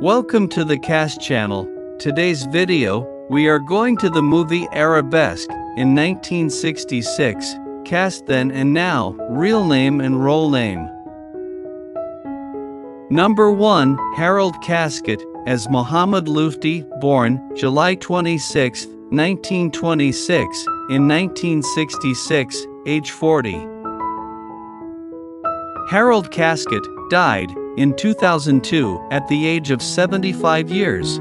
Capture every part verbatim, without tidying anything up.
Welcome to the Cast channel. Today's video, we are going to the movie Arabesque, in nineteen sixty-six, Cast Then and Now, Real Name and Role Name. Number one, Harold Kasket, as Mohammed Lufti, born July twenty-sixth, nineteen twenty-six, in nineteen sixty-six, age forty. Harold Kasket died in two thousand two at the age of seventy-five years.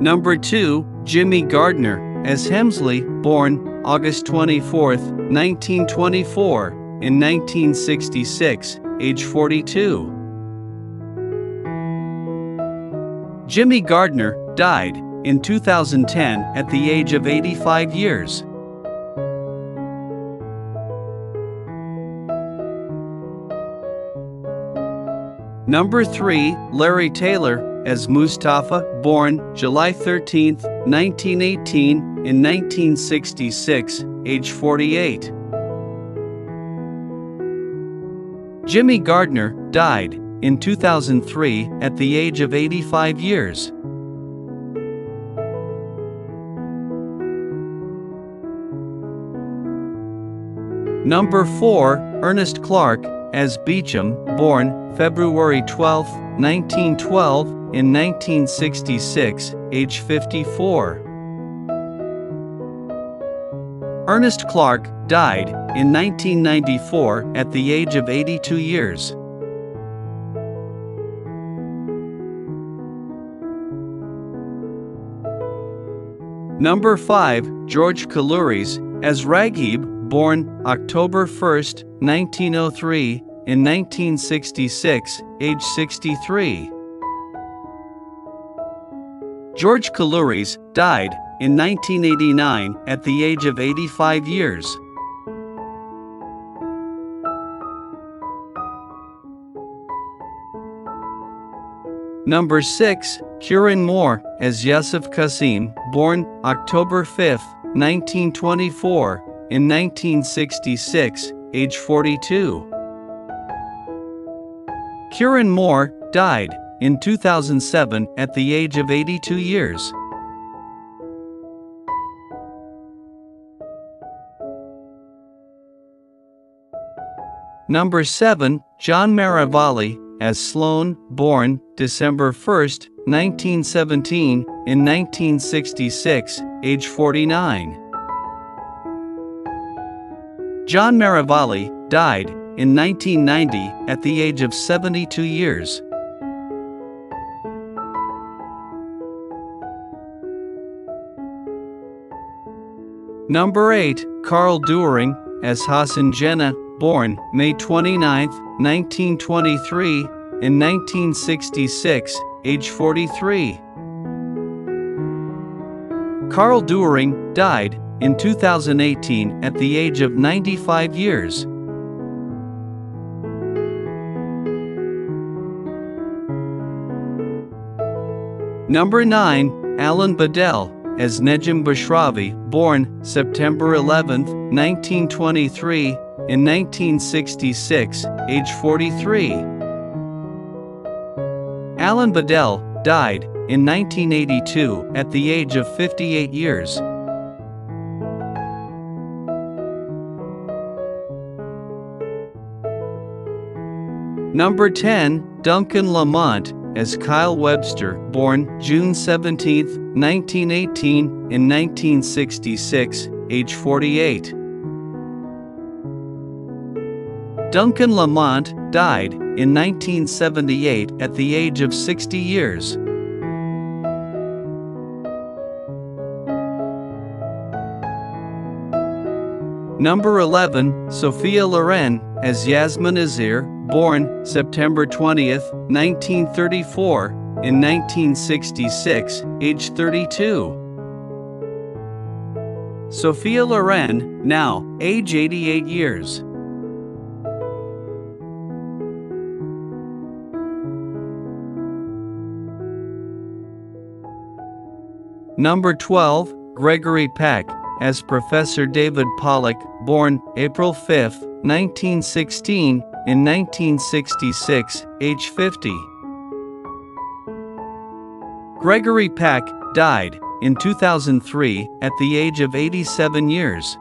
Number two, Jimmy Gardner, as Hemsley, born August twenty-fourth, nineteen twenty-four, in nineteen sixty-six, age forty-two. Jimmy Gardner died in two thousand ten at the age of eighty-five years. Number three, Larry Taylor, as Moustapha, born July thirteenth, nineteen eighteen, in nineteen sixty-six, age forty-eight. Jimmy Gardner died in two thousand three at the age of eighty-five years. Number four, Ernest Clark, as Beauchamp, born February twelfth, nineteen twelve, in nineteen sixty-six, age fifty-four. Ernest Clark died in nineteen ninety-four at the age of eighty-two years. Number five, George Coulouris, as Ragheeb, born October first, nineteen oh three, in nineteen sixty-six, age sixty-three. George Coulouris died in nineteen eighty-nine at the age of eighty-five years. Number six, Kieron Moore, as Yussef Kasim, born October fifth, nineteen twenty-four, in nineteen sixty-six, age forty-two. Kieron Moore died in two thousand seven at the age of eighty-two years. Number seven, John Maravalli, as Sloan, born December first, nineteen seventeen, in nineteen sixty-six, age forty-nine. John Maravalli died in nineteen ninety at the age of seventy-two years. Number eight, Carl Duering, as Hassan Jena, born May twenty-ninth, nineteen twenty-three, in nineteen sixty-six, age forty-three. Carl Duering died in two thousand eighteen at the age of ninety-five years. Number nine, Alan Badel, as Nejim Beshraavi, born September eleventh, nineteen twenty-three, in nineteen sixty-six, age forty-three. Alan Badel died in nineteen eighty-two at the age of fifty-eight years. Number ten, Duncan Lamont, as Kyle Webster, born June seventeenth, nineteen eighteen, in nineteen sixty-six, age forty-eight. Duncan Lamont died in nineteen seventy-eight at the age of sixty years. Number eleven, Sophia Loren, as Yasmin Azir, born September twentieth, nineteen thirty-four, in nineteen sixty-six, age thirty-two. Sophia Loren, now, age eighty-eight years. Number twelve, Gregory Peck, as Professor David Pollock, born April fifth, nineteen sixteen, in nineteen sixty-six, age fifty. Gregory Peck died in two thousand three at the age of eighty-seven years.